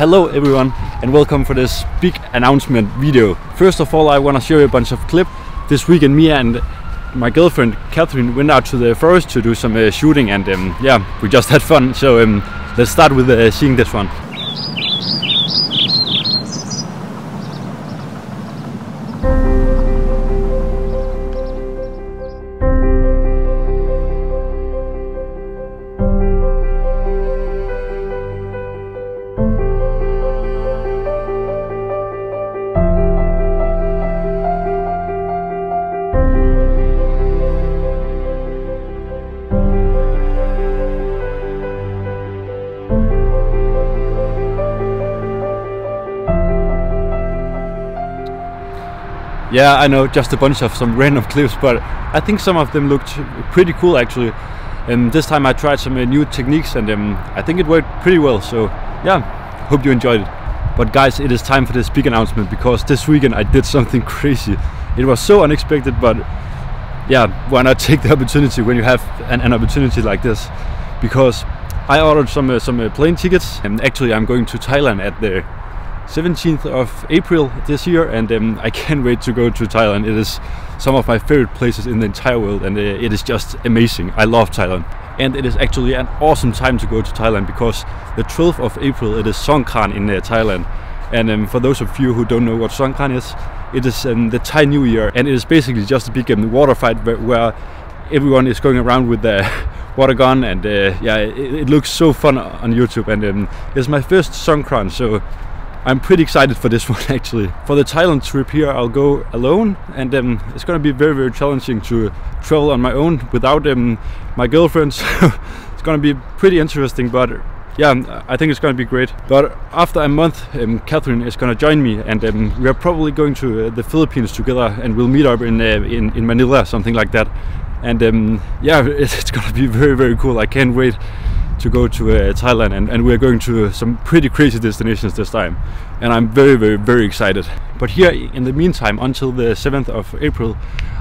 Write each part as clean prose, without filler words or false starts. Hello everyone and welcome for this big announcement video. First of all, I want to show you a bunch of clips. This weekend me and my girlfriend Catherine went out to the forest to do some shooting and yeah, we just had fun. So let's start with seeing this one. Yeah, I know, just a bunch of some random clips, but I think some of them looked pretty cool actually. And this time I tried some new techniques and I think it worked pretty well. So yeah, hope you enjoyed it. But guys, it is time for this big announcement because this weekend I did something crazy. It was so unexpected, but yeah, why not take the opportunity when you have an opportunity like this? Because I ordered some plane tickets, and actually I'm going to Thailand at the 17th of April this year, and I can't wait to go to Thailand. It is some of my favorite places in the entire world, and it is just amazing. I love Thailand, and it is actually an awesome time to go to Thailand because the 12th of April it is Songkran in Thailand. And for those of you who don't know what Songkran is, it is the Thai New Year, and it is basically just a big water fight where everyone is going around with their water gun, and yeah, it looks so fun on YouTube, and it's my first Songkran, so I'm pretty excited for this one actually. For the Thailand trip here I'll go alone, and it's gonna be very, very challenging to travel on my own without my girlfriend, so it's gonna be pretty interesting, but yeah, I think it's gonna be great. But after a month Catherine is gonna join me, and we are probably going to the Philippines together, and we'll meet up in Manila, something like that. And yeah, it's gonna be very, very cool. I can't wait to go to Thailand, and we're going to some pretty crazy destinations this time, and I'm very, very, very excited. But here in the meantime, until the 7th of April,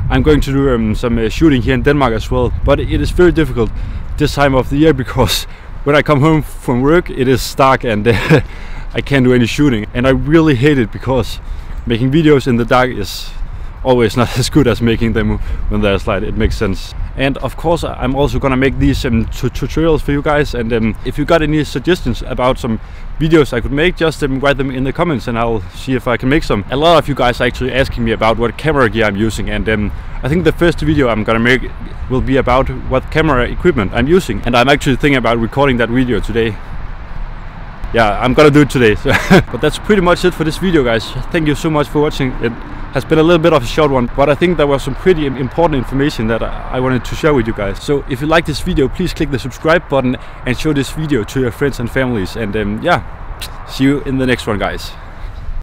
I'm going to do some shooting here in Denmark as well, but it is very difficult this time of the year because when I come home from work it is dark, and I can't do any shooting, and I really hate it because making videos in the dark is always not as good as making them when there's light. It makes sense. And of course I'm also gonna make these tutorials for you guys, and if you got any suggestions about some videos I could make, just write them in the comments and I'll see if I can make some. A lot of you guys are actually asking me about what camera gear I'm using, and I think the first video I'm gonna make will be about what camera equipment I'm using, and I'm actually thinking about recording that video today. Yeah, I'm gonna do it today. So but that's pretty much it for this video, guys. Thank you so much for watching. It has been a little bit of a short one, but I think there was some pretty important information that I wanted to share with you guys. So if you like this video, please click the subscribe button and show this video to your friends and families. And yeah, see you in the next one, guys.